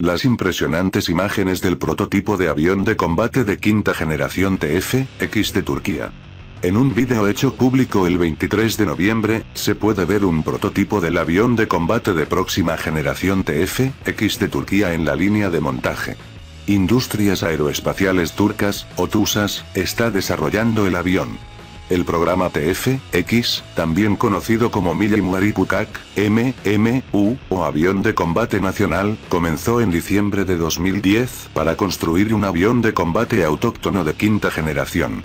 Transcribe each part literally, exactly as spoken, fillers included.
Las impresionantes imágenes del prototipo de avión de combate de quinta generación T F X de Turquía. En un video hecho público el veintitrés de noviembre, se puede ver un prototipo del avión de combate de próxima generación T F X de Turquía en la línea de montaje. Industrias Aeroespaciales Turcas, o TUSAŞ, está desarrollando el avión. El programa T F X, también conocido como Milli Muharip Ucak, M M U, o Avión de Combate Nacional, comenzó en diciembre de dos mil diez para construir un avión de combate autóctono de quinta generación.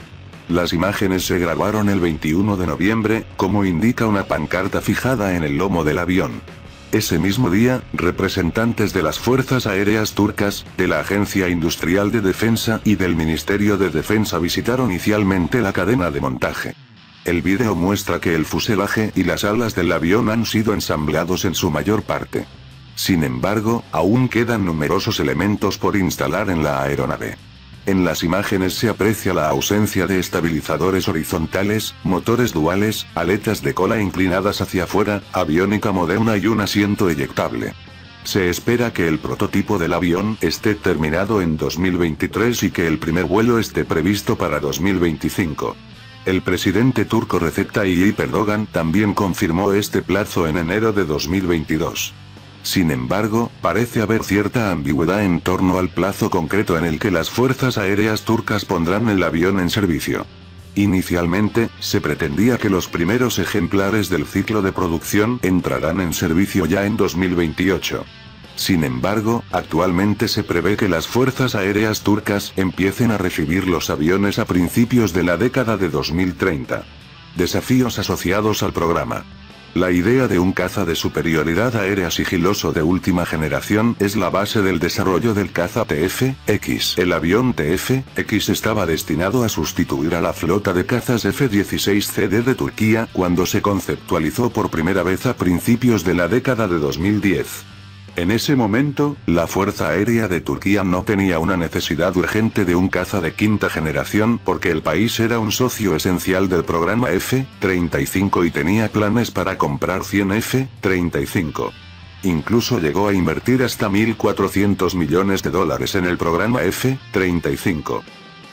Las imágenes se grabaron el veintiuno de noviembre, como indica una pancarta fijada en el lomo del avión. Ese mismo día, representantes de las Fuerzas Aéreas Turcas, de la Agencia Industrial de Defensa y del Ministerio de Defensa visitaron inicialmente la cadena de montaje. El vídeo muestra que el fuselaje y las alas del avión han sido ensamblados en su mayor parte. Sin embargo, aún quedan numerosos elementos por instalar en la aeronave. En las imágenes se aprecia la ausencia de estabilizadores horizontales, motores duales, aletas de cola inclinadas hacia afuera, aviónica moderna y un asiento eyectable. Se espera que el prototipo del avión esté terminado en dos mil veintitrés y que el primer vuelo esté previsto para dos mil veinticinco. El presidente turco Recep Tayyip Erdogan también confirmó este plazo en enero de dos mil veintidós. Sin embargo, parece haber cierta ambigüedad en torno al plazo concreto en el que las fuerzas aéreas turcas pondrán el avión en servicio. Inicialmente, se pretendía que los primeros ejemplares del ciclo de producción entrarán en servicio ya en dos mil veintiocho. Sin embargo, actualmente se prevé que las fuerzas aéreas turcas empiecen a recibir los aviones a principios de la década de dos mil treinta. Desafíos asociados al programa. La idea de un caza de superioridad aérea sigiloso de última generación es la base del desarrollo del caza T F X. El avión T F X estaba destinado a sustituir a la flota de cazas F dieciséis C D de Turquía cuando se conceptualizó por primera vez a principios de la década de dos mil diez. En ese momento, la Fuerza Aérea de Turquía no tenía una necesidad urgente de un caza de quinta generación porque el país era un socio esencial del programa F treinta y cinco y tenía planes para comprar cien F treinta y cinco. Incluso llegó a invertir hasta mil cuatrocientos millones de dólares en el programa F treinta y cinco.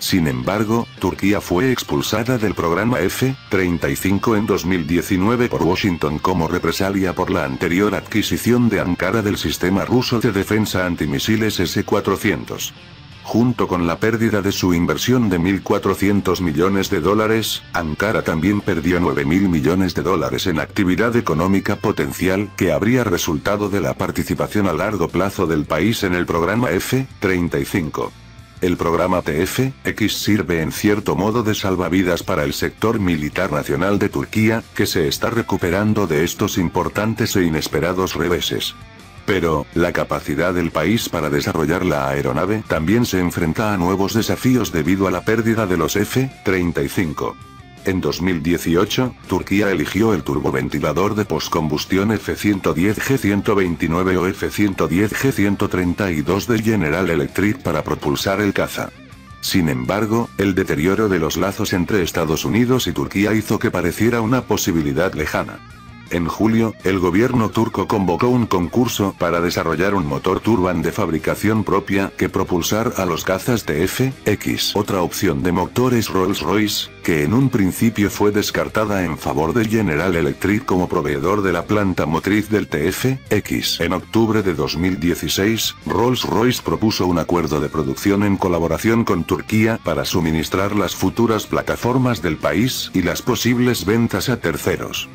Sin embargo, Turquía fue expulsada del programa F treinta y cinco en dos mil diecinueve por Washington como represalia por la anterior adquisición de Ankara del sistema ruso de defensa antimisiles S cuatrocientos. Junto con la pérdida de su inversión de mil cuatrocientos millones de dólares, Ankara también perdió nueve mil millones de dólares en actividad económica potencial que habría resultado de la participación a largo plazo del país en el programa F treinta y cinco. El programa T F X sirve en cierto modo de salvavidas para el sector militar nacional de Turquía, que se está recuperando de estos importantes e inesperados reveses. Pero, la capacidad del país para desarrollar la aeronave también se enfrenta a nuevos desafíos debido a la pérdida de los F treinta y cinco. En dos mil dieciocho, Turquía eligió el turboventilador de poscombustión F ciento diez G ciento veintinueve o F ciento diez G ciento treinta y dos de General Electric para propulsar el caza. Sin embargo, el deterioro de los lazos entre Estados Unidos y Turquía hizo que pareciera una posibilidad lejana. En julio, el gobierno turco convocó un concurso para desarrollar un motor turbán de fabricación propia que propulsar a los cazas T F X. Otra opción de motor es Rolls-Royce, que en un principio fue descartada en favor de General Electric como proveedor de la planta motriz del T F X. En octubre de dos mil dieciséis, Rolls-Royce propuso un acuerdo de producción en colaboración con Turquía para suministrar las futuras plataformas del país y las posibles ventas a terceros.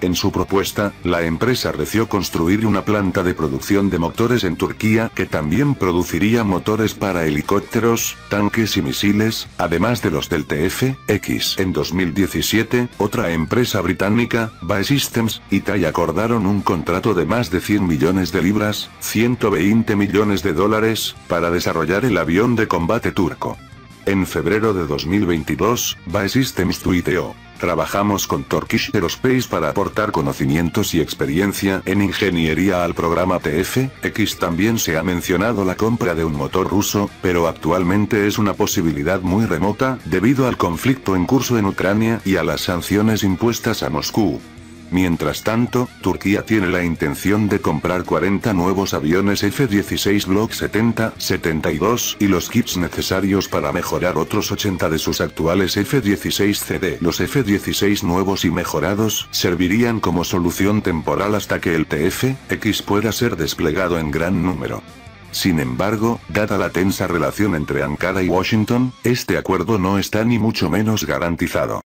En su propuesta, la empresa reció construir una planta de producción de motores en Turquía que también produciría motores para helicópteros, tanques y misiles, además de los del T F X. En dos mil diecisiete, otra empresa británica, B A E Systems, y T A I acordaron un contrato de más de cien millones de libras, ciento veinte millones de dólares, para desarrollar el avión de combate turco. En febrero de dos mil veintidós, B A E Systems tuiteó: "Trabajamos con Turkish Aerospace para aportar conocimientos y experiencia en ingeniería al programa T F X. También se ha mencionado la compra de un motor ruso, pero actualmente es una posibilidad muy remota, debido al conflicto en curso en Ucrania y a las sanciones impuestas a Moscú". Mientras tanto, Turquía tiene la intención de comprar cuarenta nuevos aviones F dieciséis Block setenta setenta y dos y los kits necesarios para mejorar otros ochenta de sus actuales F dieciséis C D. Los F dieciséis nuevos y mejorados servirían como solución temporal hasta que el T F X pueda ser desplegado en gran número. Sin embargo, dada la tensa relación entre Ankara y Washington, este acuerdo no está ni mucho menos garantizado.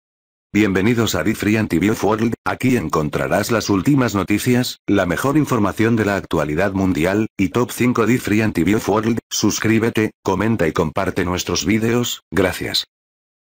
Bienvenidos a D F R I Antibiot World, aquí encontrarás las últimas noticias, la mejor información de la actualidad mundial, y top cinco D F R I Antibiot World. Suscríbete, comenta y comparte nuestros vídeos, gracias.